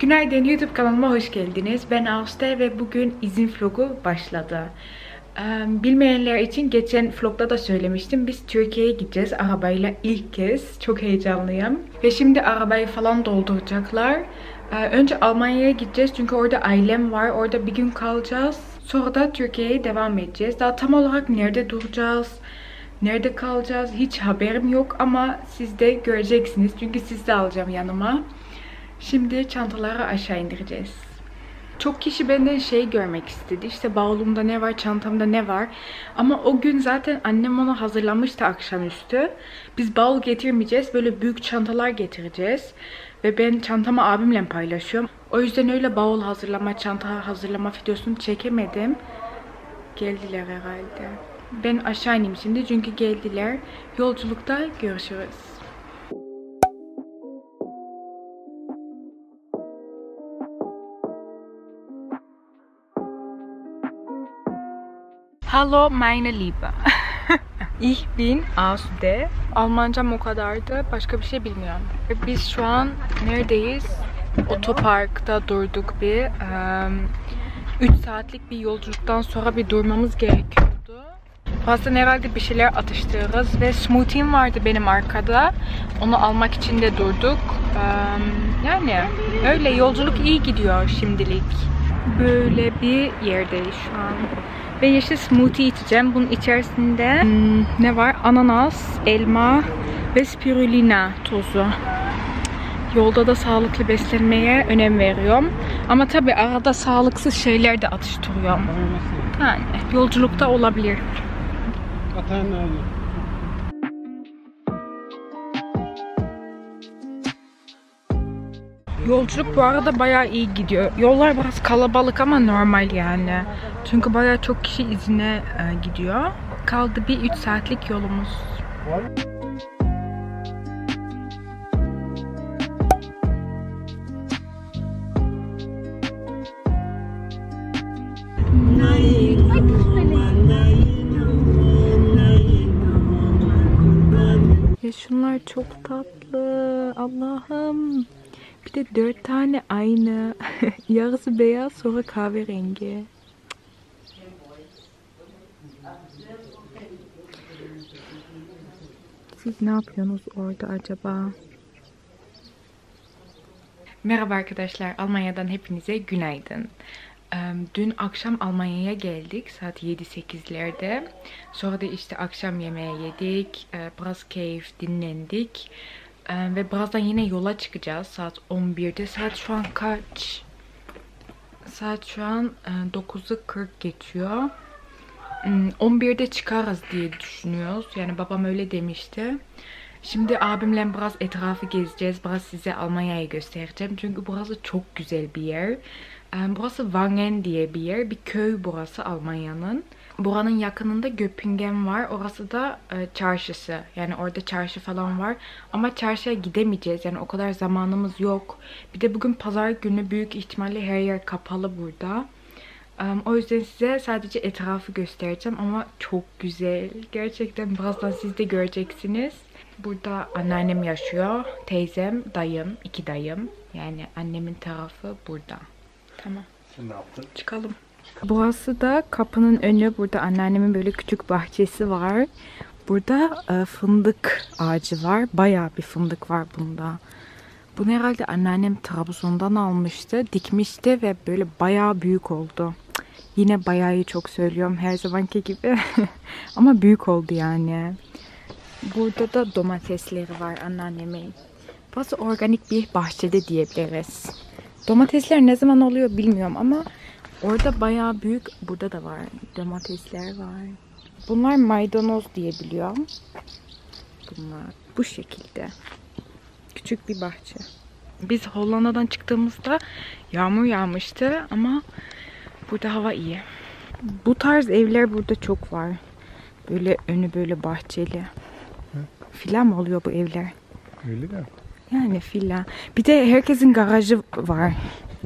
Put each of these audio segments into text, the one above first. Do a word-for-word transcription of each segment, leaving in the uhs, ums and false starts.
Günaydın, YouTube kanalıma hoş geldiniz. Ben Asude ve bugün izin vlogu başladı. Bilmeyenler için geçen vlogda da söylemiştim. Biz Türkiye'ye gideceğiz arabayla ilk kez. Çok heyecanlıyım. Ve şimdi arabayı falan dolduracaklar. Önce Almanya'ya gideceğiz çünkü orada ailem var. Orada bir gün kalacağız. Sonra da Türkiye'ye devam edeceğiz. Daha tam olarak nerede duracağız, nerede kalacağız hiç haberim yok ama siz de göreceksiniz. Çünkü siz de alacağım yanıma. Şimdi çantaları aşağı indireceğiz. Çok kişi benden şey görmek istedi. İşte bavulumda ne var, çantamda ne var. Ama o gün zaten annem onu hazırlamıştı akşamüstü. Biz bavul getirmeyeceğiz. Böyle büyük çantalar getireceğiz. Ve ben çantamı abimle paylaşıyorum. O yüzden öyle bavul hazırlama, çanta hazırlama videosunu çekemedim. Geldiler herhalde. Ben aşağı ineyim şimdi çünkü geldiler. Yolculukta görüşürüz. Hallo meine Liebe. Ich bin Asude. Almancam o kadardı. Başka bir şey bilmiyorum. Biz şu an neredeyiz? Otoparkta durduk bir. üç saatlik bir yolculuktan sonra bir durmamız gerekiyordu. Fazla herhalde bir şeyler atıştırırız ve smoothie'm vardı benim arkada. Onu almak için de durduk. Yani öyle yolculuk iyi gidiyor şimdilik. Böyle bir yerdeyiz şu an. Ve yeşil smoothie içeceğim. Bunun içerisinde hmm, ne var? Ananas, elma ve spirulina tozu. Yolda da sağlıklı beslenmeye önem veriyorum. Ama tabi arada sağlıksız şeyler de atıştırıyorum. Yani yolculukta olabilir. Yolculuk bu arada bayağı iyi gidiyor. Yollar biraz kalabalık ama normal yani. Çünkü bayağı çok kişi izine gidiyor. Kaldı bir üç saatlik yolumuz. Ya şunlar çok tatlı. Allah'ım. Bir de dört tane aynı. Yarısı beyaz, sonra kahverengi. Siz ne yapıyorsunuz orada acaba? Merhaba arkadaşlar. Almanya'dan hepinize günaydın. Dün akşam Almanya'ya geldik. Saat yedi sekizlerde. Sonra da işte akşam yemeği yedik. Biraz keyif dinlendik. Ve birazdan yine yola çıkacağız saat on birde. Saat şu an kaç? Saat şu an dokuzu kırk geçiyor. on birde çıkarız diye düşünüyoruz. Yani babam öyle demişti. Şimdi abimle biraz etrafı gezeceğiz. Biraz size Almanya'yı göstereceğim. Çünkü burası çok güzel bir yer. Burası Wangen diye bir yer. Bir köy burası Almanya'nın. Buranın yakınında Göppingen var. Orası da e, çarşısı. Yani orada çarşı falan var. Ama çarşıya gidemeyeceğiz. Yani o kadar zamanımız yok. Bir de bugün pazar günü, büyük ihtimalle her yer kapalı burada. E, o yüzden size sadece etrafı göstereceğim. Ama çok güzel. Gerçekten birazdan siz de göreceksiniz. Burada anneannem yaşıyor. Teyzem, dayım, iki dayım. Yani annemin tarafı burada. Tamam. Şimdi ne yaptın? Çıkalım. Burası da kapının önü. Burada anneannemin böyle küçük bahçesi var. Burada e, fındık ağacı var. Bayağı bir fındık var bunda. Bunu herhalde anneannem Trabzon'dan almıştı. Dikmişti ve böyle bayağı büyük oldu. Yine bayağıyı çok söylüyorum her zamanki gibi. Ama büyük oldu yani. Burada da domatesleri var anneannemin. Burası organik bir bahçede diyebiliriz. Domatesler ne zaman oluyor bilmiyorum ama orada bayağı büyük, burada da var, domatesler var. Bunlar maydanoz diye biliyorum. Bunlar bu şekilde. Küçük bir bahçe. Biz Hollanda'dan çıktığımızda yağmur yağmıştı ama burada hava iyi. Bu tarz evler burada çok var. Böyle önü böyle bahçeli. Hı? Villa mı oluyor bu evler? Öyle de. Yani villa. Bir de herkesin garajı var.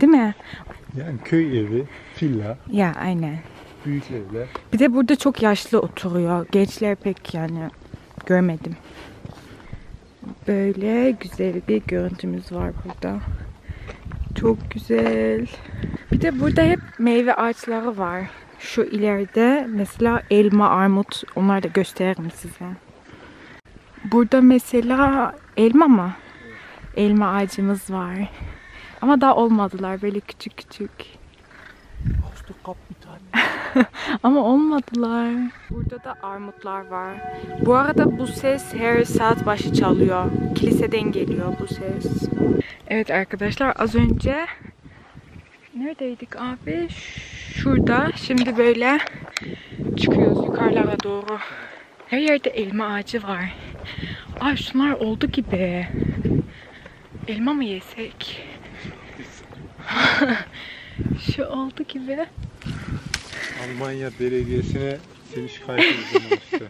Değil mi? Yani köy evi, villa. Ya aynen. Büyük evler. Bir de burada çok yaşlı oturuyor. Gençler pek yani görmedim. Böyle güzel bir görüntümüz var burada. Çok güzel. Bir de burada hep meyve ağaçları var. Şu ileride mesela elma, armut, onları da gösteririm size. Burada mesela elma mı? Elma ağacımız var. Ama daha olmadılar, böyle küçük küçük. Ama olmadılar. Burada da armutlar var. Bu arada bu ses her saat başı çalıyor. Kiliseden geliyor bu ses. Evet arkadaşlar, az önce neredeydik abi? Şurada. Şimdi böyle çıkıyoruz yukarılara doğru. Her yerde elma ağacı var. Ay şunlar oldu gibi. Elma mı yesek? Şu oldu gibi. Almanya belediyesine seni şikayet edeceğim işte.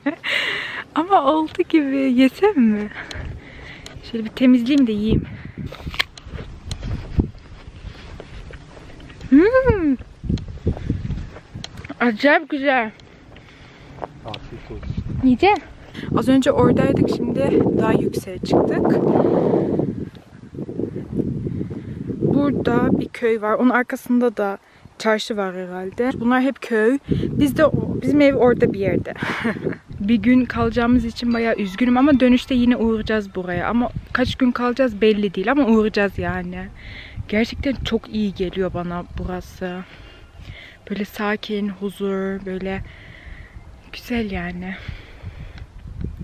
Ama oldu gibi. Yesem mi? Şöyle bir temizleyeyim de yiyeyim. Hmm. Acayip güzel. Afiyet olsun. Nice. Az önce oradaydık, şimdi daha yükseğe çıktık. Burada bir köy var. Onun arkasında da çarşı var herhalde. Bunlar hep köy. Biz de bizim ev orada bir yerde. Bir gün kalacağımız için bayağı üzgünüm ama dönüşte yine uğrayacağız buraya. Ama kaç gün kalacağız belli değil ama uğrayacağız yani. Gerçekten çok iyi geliyor bana burası. Böyle sakin, huzur, böyle güzel yani.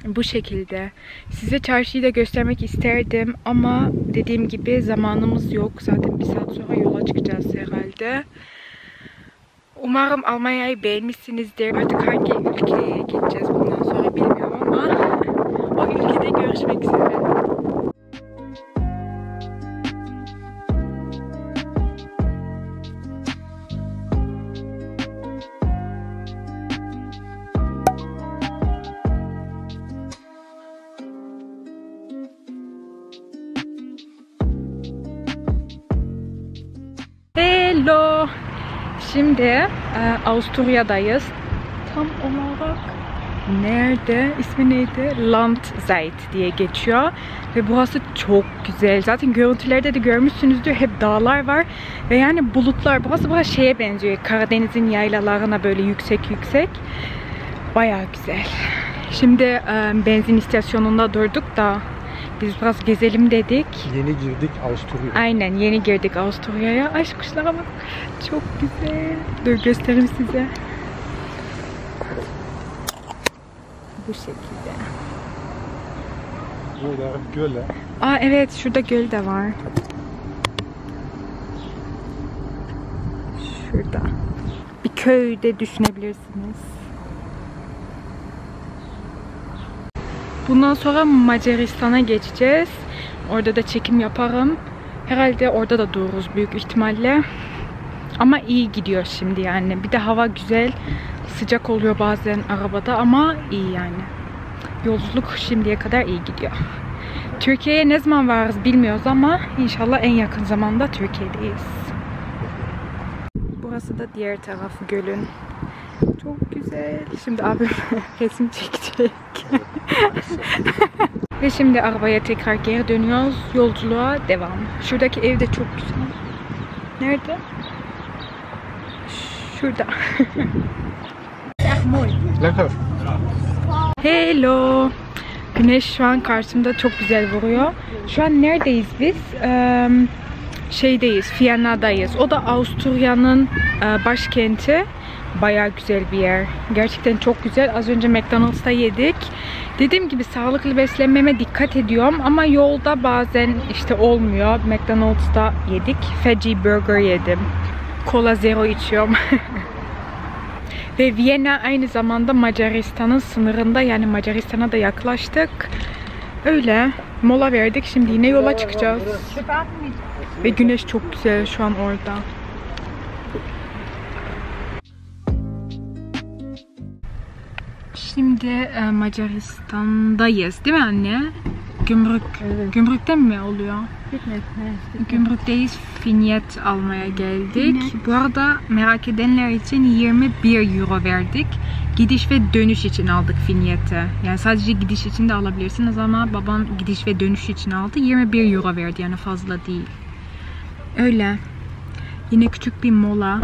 Bu şekilde. Size çarşıyı da göstermek isterdim ama dediğim gibi zamanımız yok. Zaten bir saat sonra yola çıkacağız herhalde. Umarım Almanya'yı beğenmişsinizdir. Artık hangi ülkeye gideceğiz bundan sonra bilmiyorum ama o ülkede görüşmek üzere. Şimdi e, Avusturya'dayız. Tam olarak nerede? İsmi neydi? Landzeit diye geçiyor. Ve burası çok güzel. Zaten görüntülerde de görmüşsünüzdür. Hep dağlar var. Ve yani bulutlar. Burası biraz şeye benziyor. Karadeniz'in yaylalarına böyle yüksek yüksek. Bayağı güzel. Şimdi e, benzin istasyonunda durduk da biz biraz gezelim dedik. Yeni girdik Avusturya'ya. Aynen, yeni girdik Avusturya'ya. Ay şu kuşlara bak. Çok güzel. Dur göstereyim size. Bu şekilde. Burada göl. Aa evet, şurada göl de var. Şurada. Bir köyde düşünebilirsiniz. Bundan sonra Macaristan'a geçeceğiz. Orada da çekim yaparım. Herhalde orada da dururuz büyük ihtimalle. Ama iyi gidiyor şimdi yani. Bir de hava güzel. Sıcak oluyor bazen arabada ama iyi yani. Yolculuk şimdiye kadar iyi gidiyor. Türkiye'ye ne zaman varız bilmiyoruz ama inşallah en yakın zamanda Türkiye'deyiz. Burası da diğer tarafı gölün. Çok güzel. Şimdi abim resim çekecek. Ve şimdi arabaya tekrar geri dönüyoruz. Yolculuğa devam. Şuradaki ev de çok güzel. Nerede? Şurada. Hello. Güneş şu an karşımda, çok güzel vuruyor. Şu an neredeyiz biz? Ee, şeydeyiz, Viyana'dayız. O da Avusturya'nın e, başkenti. Bayağı güzel bir yer. Gerçekten çok güzel. Az önce McDonald's'ta yedik. Dediğim gibi sağlıklı beslenmeme dikkat ediyorum ama yolda bazen işte olmuyor. McDonald's'ta yedik. Veggie burger yedim. Kola zero içiyorum. Ve Viyana aynı zamanda Macaristan'ın sınırında, yani Macaristan'a da yaklaştık. Öyle mola verdik. Şimdi yine yola çıkacağız. Ve güneş çok güzel şu an orada. Şimdi Macaristan'dayız değil mi anne? Gümrük. Evet. Gümrükten mi oluyor? Fitnet, fitnet. Gümrükteyiz. Vinyet almaya geldik. Fitnet. Bu arada merak edenler için yirmi bir euro verdik. Gidiş ve dönüş için aldık vinyeti. Yani sadece gidiş için de alabilirsiniz ama babam gidiş ve dönüş için aldı. yirmi bir euro verdi yani, fazla değil. Öyle. Yine küçük bir mola.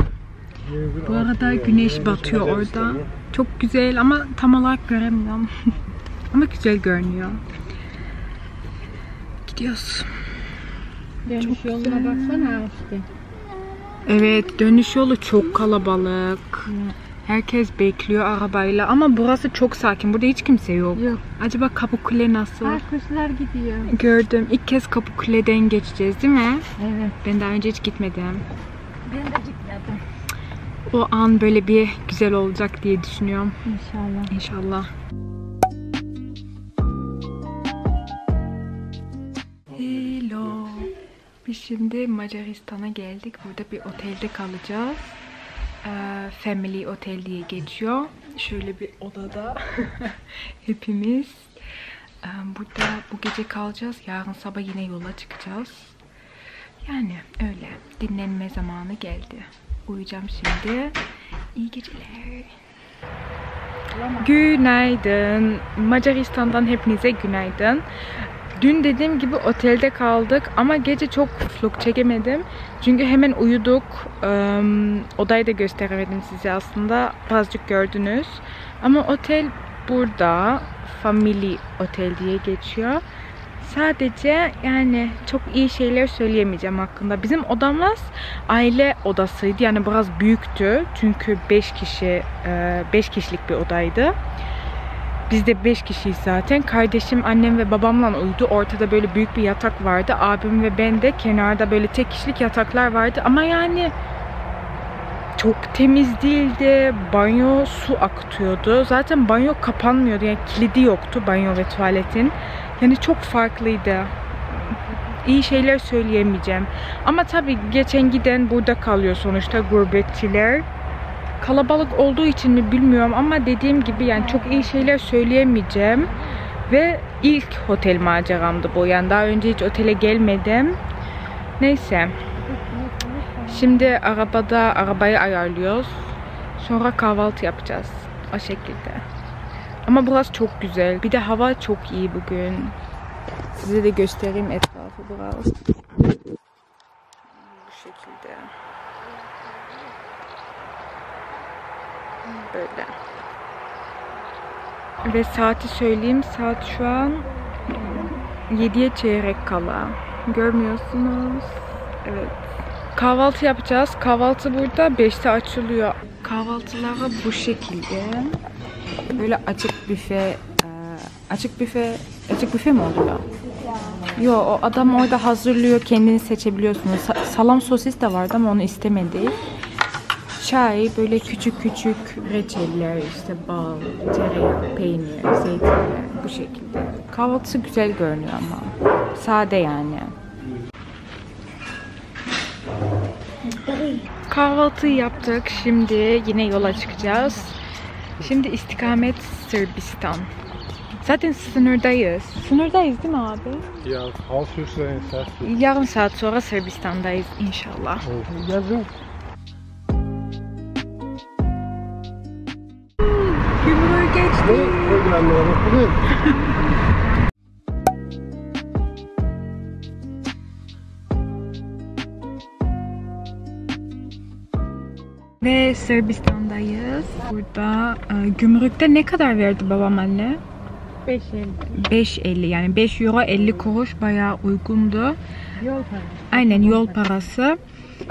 Bu arada güneş batıyor orada. Çok güzel ama tam olarak göremiyorum. Ama güzel görünüyor. Gidiyoruz. Dönüş çok yoluna güzel. Baksana işte. Evet, dönüş yolu çok kalabalık. Herkes bekliyor arabayla ama burası çok sakin. Burada hiç kimse yok. Yok. Acaba Kapıkule nasıl? Her kuşlar gidiyor. Gördüm. İlk kez Kapıkule'den geçeceğiz değil mi? Evet. Ben daha önce hiç gitmedim. Ben de gitmedim. O an böyle bir güzel olacak diye düşünüyorum. İnşallah. İnşallah. Hello. Biz şimdi Macaristan'a geldik. Burada bir otelde kalacağız. Family hotel diye geçiyor. Şöyle bir odada hepimiz. Burada bu gece kalacağız. Yarın sabah yine yola çıkacağız. Yani öyle. Dinlenme zamanı geldi. Uyuyacağım şimdi. İyi geceler. Günaydın. Macaristan'dan hepinize günaydın. Dün dediğim gibi otelde kaldık ama gece çok vlog çekemedim. Çünkü hemen uyuduk. Ee, odayı da gösteremedim size aslında. Azıcık gördünüz. Ama otel burada. Family hotel diye geçiyor. Sadece yani çok iyi şeyler söyleyemeyeceğim hakkında. Bizim odamız aile odasıydı. Yani biraz büyüktü. Çünkü beş kişi beş kişilik bir odaydı. Biz de beş kişiyiz zaten. Kardeşim, annem ve babamla uyudu. Ortada böyle büyük bir yatak vardı. Abim ve ben de kenarda böyle tek kişilik yataklar vardı. Ama yani çok temiz değildi. Banyo su akıtıyordu. Zaten banyo kapanmıyordu. Yani kilidi yoktu banyo ve tuvaletin. Yani çok farklıydı. İyi şeyler söyleyemeyeceğim. Ama tabii geçen giden burada kalıyor sonuçta, gurbetçiler. Kalabalık olduğu için mi bilmiyorum ama dediğim gibi yani çok iyi şeyler söyleyemeyeceğim. Ve ilk otel maceramdı bu. Yani daha önce hiç otele gelmedim. Neyse. Şimdi arabada arabayı ayarlıyoruz. Sonra kahvaltı yapacağız. O şekilde. Ama burası çok güzel. Bir de hava çok iyi bugün. Size de göstereyim etrafı biraz. Bu şekilde. Böyle. Ve saati söyleyeyim. Saat şu an yediye çeyrek kala. Görmüyorsunuz. Evet. Kahvaltı yapacağız. Kahvaltı burada beşte açılıyor. Kahvaltıları bu şekilde. Böyle açık büfe, açık büfe, açık büfe mi oluyor? Yo, o adam orada hazırlıyor. Kendini seçebiliyorsunuz. Salam sosis de vardı ama onu istemedi. Çay, böyle küçük küçük reçeller, işte bal, tereyağı, peynir, zeytinyağı, bu şekilde. Kahvaltısı güzel görünüyor ama. Sade yani. Kahvaltıyı yaptık. Şimdi yine yola çıkacağız. Şimdi istikamet Sırbistan. Zaten sınırdayız. Sınırdayız değil mi abi? Ya, yarım saat sonra Sırbistan'dayız inşallah. Yazın. Ve Sırbistan'dayız. Burada e, gümrükte ne kadar verdi babam anne? beş elli. beş elli yani beş euro elli kuruş, bayağı uygundu. Yol parası. Aynen, yol parası.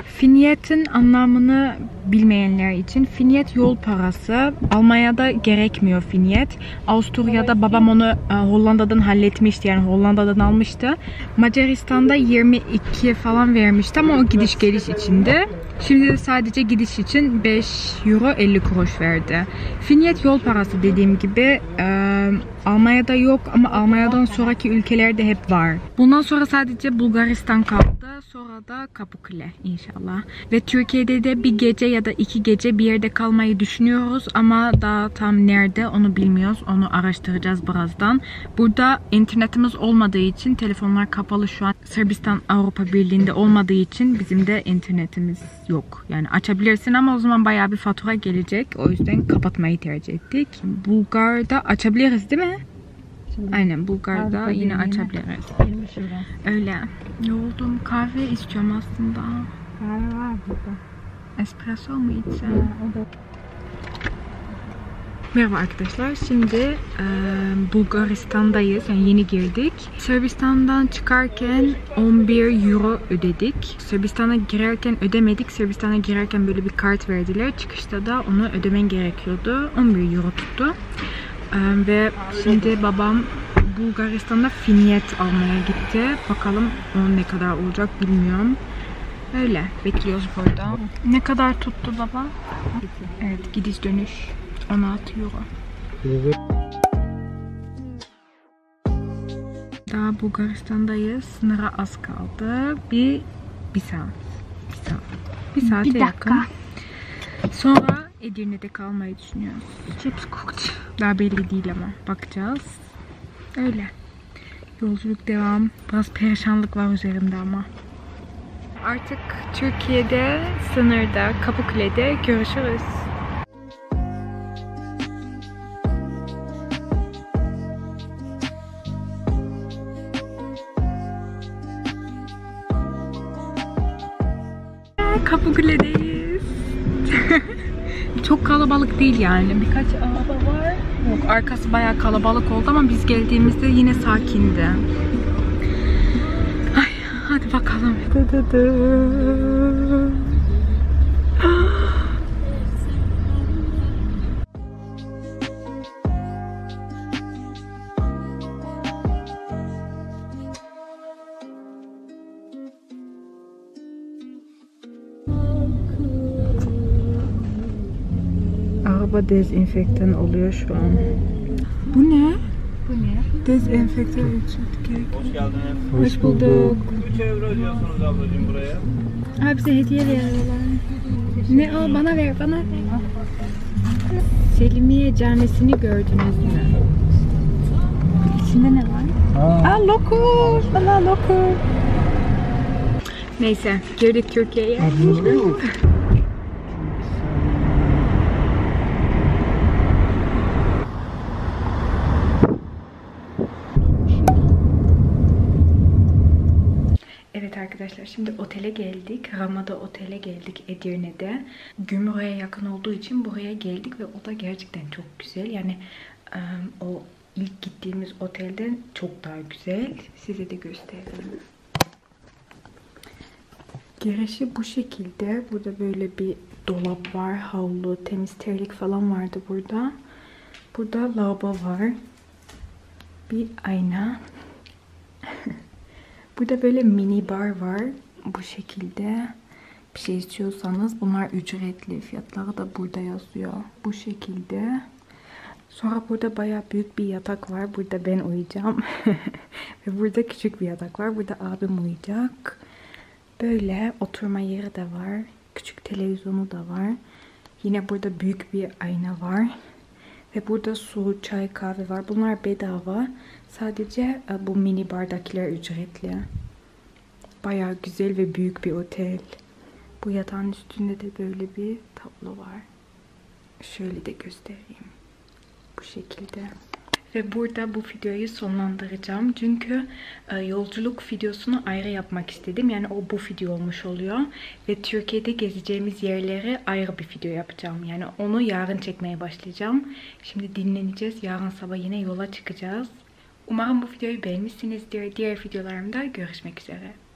Finiyet'in anlamını bilmeyenler için, finiyet yol parası. Almanya'da gerekmiyor finiyet. Avusturya'da babam onu Hollanda'dan halletmişti, yani Hollanda'dan almıştı. Macaristan'da yirmi iki falan vermişti ama o gidiş geliş içinde. Şimdi de sadece gidiş için beş euro elli kuruş verdi. Finiyet yol parası dediğim gibi e, Almanya'da yok ama Almanya'dan sonraki ülkelerde hep var. Bundan sonra sadece Bulgaristan kaldı. Sonra da Kapıkule inşallah. Ve Türkiye'de de bir gece ya da iki gece bir yerde kalmayı düşünüyoruz ama daha tam nerede onu bilmiyoruz. Onu araştıracağız birazdan. Burada internetimiz olmadığı için, telefonlar kapalı şu an. Sırbistan Avrupa Birliği'nde olmadığı için bizim de internetimiz yok. Yani açabilirsin ama o zaman bayağı bir fatura gelecek. O yüzden kapatmayı tercih ettik. Bulgar'da açabiliriz değil mi? şimdi. Aynen, Bulgar'da Arka yine açabiliriz. Öyle. Yoruldum. Kahve istiyorum aslında. Kahve var burada. Espresso mu içsem? Evet. Merhaba arkadaşlar. Şimdi e, Bulgaristan'dayız. Yani yeni girdik. Sırbistan'dan çıkarken on bir euro ödedik. Sırbistan'a girerken ödemedik. Sırbistan'a girerken böyle bir kart verdiler. Çıkışta da onu ödemen gerekiyordu. on bir euro tuttu. E, ve şimdi babam Bulgaristan'da finyet almaya gitti. Bakalım o ne kadar olacak bilmiyorum. Öyle. Bekliyoruz burada. Ne kadar tuttu baba? Evet, gidiş dönüş on altı euro. Daha Bulgaristan'dayız. Sınıra az kaldı. Bir, bir saat. Bir saat. Bir saate bir dakika. Yakın. Sonra Edirne'de kalmayı düşünüyoruz. Cips koktu. Daha belli değil ama. Bakacağız. Öyle. Yolculuk devam. Biraz perişanlık var üzerimde ama. Artık Türkiye'de, sınırda, Kapıkule'de görüşürüz. Kapıkule'deyiz. Çok kalabalık değil yani. Birkaç araba var. Yok, arkası bayağı kalabalık oldu ama biz geldiğimizde yine sakindi. Hadi bakalım. Araba dezenfektan oluyor şu an. Bu ne? Bu ne? Dezenfektan için. Hoş geldiniz. Hoş bulduk. üç euro ödüyorsunuz ablacığım buraya. Abi bize hediye veriyorlar. Ne o? Bana ver, bana ver. Selimiye canesini gördünüz mü? İçinde ne var? Aa, Aa lokum. Valla lokum. Neyse, girdik Türkiye'ye. Arkadaşlar şimdi otele geldik. Ramada otele geldik Edirne'de. Gümrüğe yakın olduğu için buraya geldik ve o da gerçekten çok güzel. Yani o ilk gittiğimiz otelden çok daha güzel. Size de göstereyim. Girişi bu şekilde. Burada böyle bir dolap var. Havlu, temiz terlik falan vardı burada. Burada lavabo var. Bir ayna. Burada böyle mini bar var. Bu şekilde bir şey istiyorsanız bunlar ücretli. Fiyatları da burada yazıyor. Bu şekilde. Sonra burada bayağı büyük bir yatak var. Burada ben uyuyacağım. Ve burada küçük bir yatak var. Burada abim uyuyacak. Böyle oturma yeri de var. Küçük televizyonu da var. Yine burada büyük bir ayna var. Ve burada su, çay, kahve var. Bunlar bedava. Sadece bu mini bardakiler ücretli. Bayağı güzel ve büyük bir otel. Bu yatağın üstünde de böyle bir tablo var. Şöyle de göstereyim. Bu şekilde. Ve burada bu videoyu sonlandıracağım. Çünkü yolculuk videosunu ayrı yapmak istedim. Yani o bu video olmuş oluyor. Ve Türkiye'de gezeceğimiz yerlere ayrı bir video yapacağım. Yani onu yarın çekmeye başlayacağım. Şimdi dinleneceğiz. Yarın sabah yine yola çıkacağız. Umarım bu videoyu beğenmişsinizdir. Diğer videolarımda görüşmek üzere.